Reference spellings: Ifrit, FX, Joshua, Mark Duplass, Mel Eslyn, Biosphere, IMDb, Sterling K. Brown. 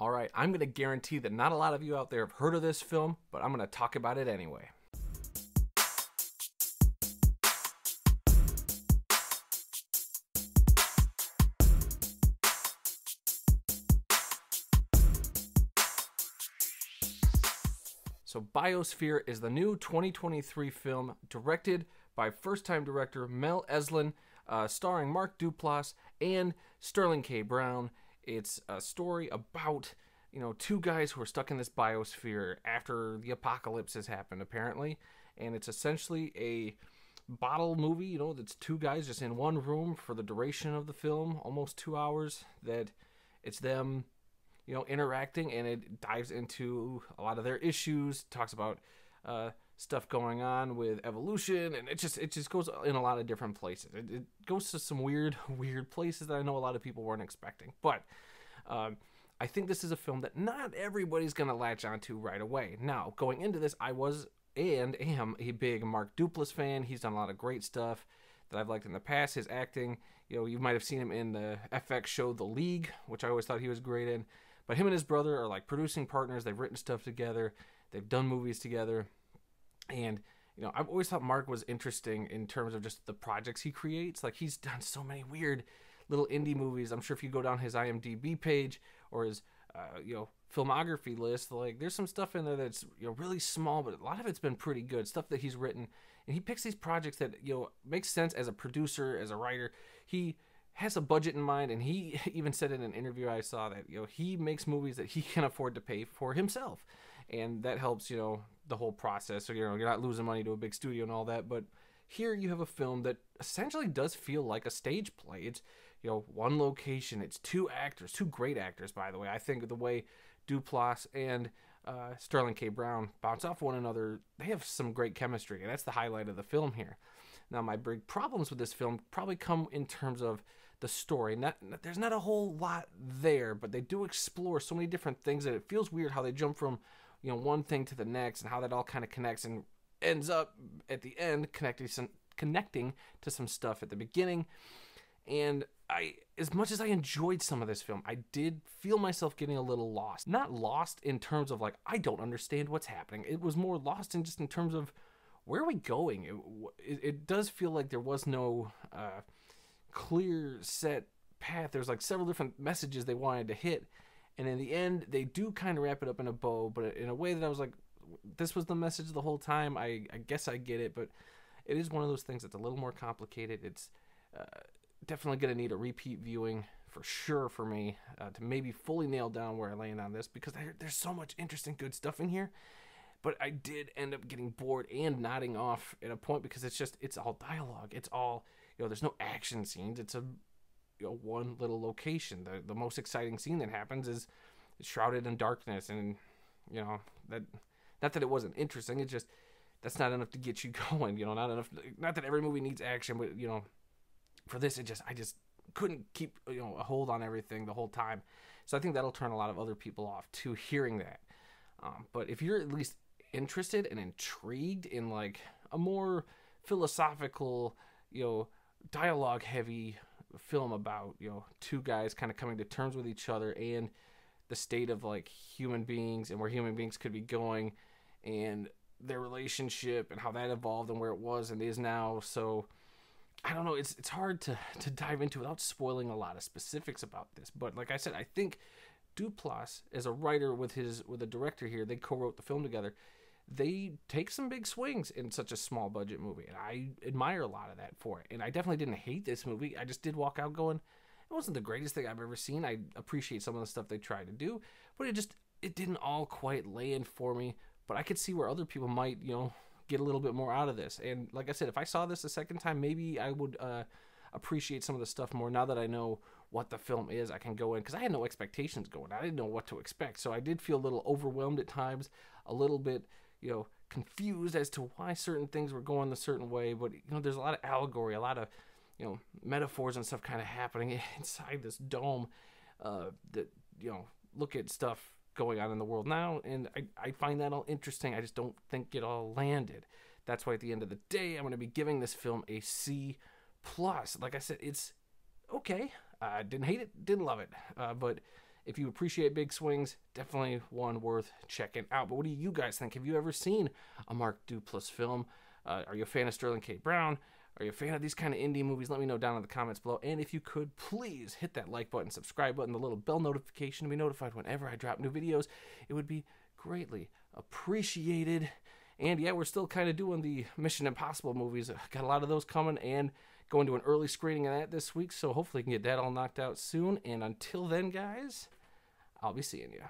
All right, I'm gonna guarantee that not a lot of you out there have heard of this film, but I'm gonna talk about it anyway. So Biosphere is the new 2023 film directed by first-time director Mel Eslyn, starring Mark Duplass and Sterling K. Brown. It's a story about, you know, two guys who are stuck in this biosphere after the apocalypse has happened, apparently. And it's essentially a bottle movie, you know, that's two guys just in one room for the duration of the film, almost 2 hours, that it's them, you know, interacting, and it dives into a lot of their issues, talks about stuff going on with evolution, and it just goes in a lot of different places. It goes to some weird places that I know a lot of people weren't expecting, but I think this is a film that not everybody's gonna latch onto right away. Now, going into this, I was and am a big Mark Duplass fan. He's done a lot of great stuff that I've liked in the past. His acting, you know, you might have seen him in the FX show The League, which I always thought he was great in. But him and his brother are like producing partners. They've written stuff together. They've done movies together. And, you know, I've always thought Mark was interesting in terms of just the projects he creates. Like, he's done so many weird little indie movies. I'm sure if you go down his IMDb page or his, you know, filmography list, like, there's some stuff in there that's, you know, really small, but a lot of it's been pretty good stuff that he's written. And he picks these projects that, you know, makes sense as a producer, as a writer. He has a budget in mind, and he even said in an interview I saw that, you know, he makes movies that he can afford to pay for himself, and that helps, you know, the whole process. So, you know, you're not losing money to a big studio and all that. But here you have a film that essentially does feel like a stage play. It's, you know, one location, it's two actors, two great actors, by the way. I think the way Duplass and Sterling K. Brown bounce off one another, they have some great chemistry, and that's the highlight of the film here. Now, my big problems with this film probably come in terms of the story. There's not a whole lot there, but they do explore so many different things that it feels weird how they jump from, you know, one thing to the next, and how that all kind of connects and ends up at the end connecting to some stuff at the beginning. And as much as I enjoyed some of this film, I did feel myself getting a little lost. Not lost in terms of like, I don't understand what's happening. It was more lost in just in terms of, where are we going? It does feel like there was no clear set path. There's like several different messages they wanted to hit. And in the end, they do kind of wrap it up in a bow, but in a way that I was like, this was the message the whole time. I guess I get it, but it is one of those things that's a little more complicated. It's definitely going to need a repeat viewing for sure for me to maybe fully nail down where I land on this, because there's so much interesting good stuff in here. But I did end up getting bored and nodding off at a point, because it's all dialogue. It's all, you know, there's no action scenes. It's a, you know, one little location. The most exciting scene that happens is shrouded in darkness, and, you know, that, not that it wasn't interesting, it's just that's not enough to get you going, you know, not enough. Not that every movie needs action, but, you know, for this, I just couldn't keep, you know, a hold on everything the whole time. So I think that'll turn a lot of other people off to hearing that. But if you're at least interested and intrigued in like a more philosophical, you know, dialogue heavy film about, you know, two guys kind of coming to terms with each other and the state of like human beings and where human beings could be going and their relationship and how that evolved and where it was and is now. So I don't know, it's hard to dive into without spoiling a lot of specifics about this. But like I said, I think Duplass, as a writer with a director here, they co-wrote the film together. They take some big swings in such a small budget movie, and I admire a lot of that for it. And I definitely didn't hate this movie. I just did walk out going, it wasn't the greatest thing I've ever seen. I appreciate some of the stuff they tried to do, but it didn't all quite land for me. But I could see where other people might, you know, get a little bit more out of this. And like I said, if I saw this a second time, maybe I would appreciate some of the stuff more. Now that I know what the film is, I can go in, because I had no expectations going. I didn't know what to expect. So I did feel a little overwhelmed at times, a little bit, you know, confused as to why certain things were going a certain way. But, you know, there's a lot of allegory, a lot of, you know, metaphors and stuff kind of happening inside this dome that, you know, look at stuff going on in the world now, and I find that all interesting. I just don't think it all landed. That's why at the end of the day, I'm going to be giving this film a C+. Like I said, it's okay. I didn't hate it, didn't love it, but If you appreciate big swings, definitely one worth checking out. But what do you guys think? Have you ever seen a Mark Duplass film? Are you a fan of Sterling K. Brown? Are you a fan of these kind of indie movies? Let me know down in the comments below. And if you could, please hit that like button, subscribe button, the little bell notification to be notified whenever I drop new videos. It would be greatly appreciated. And yeah, we're still kind of doing the Mission Impossible movies. Got a lot of those coming and going to an early screening of that this week. So hopefully I can get that all knocked out soon. And until then, guys, I'll be seeing you.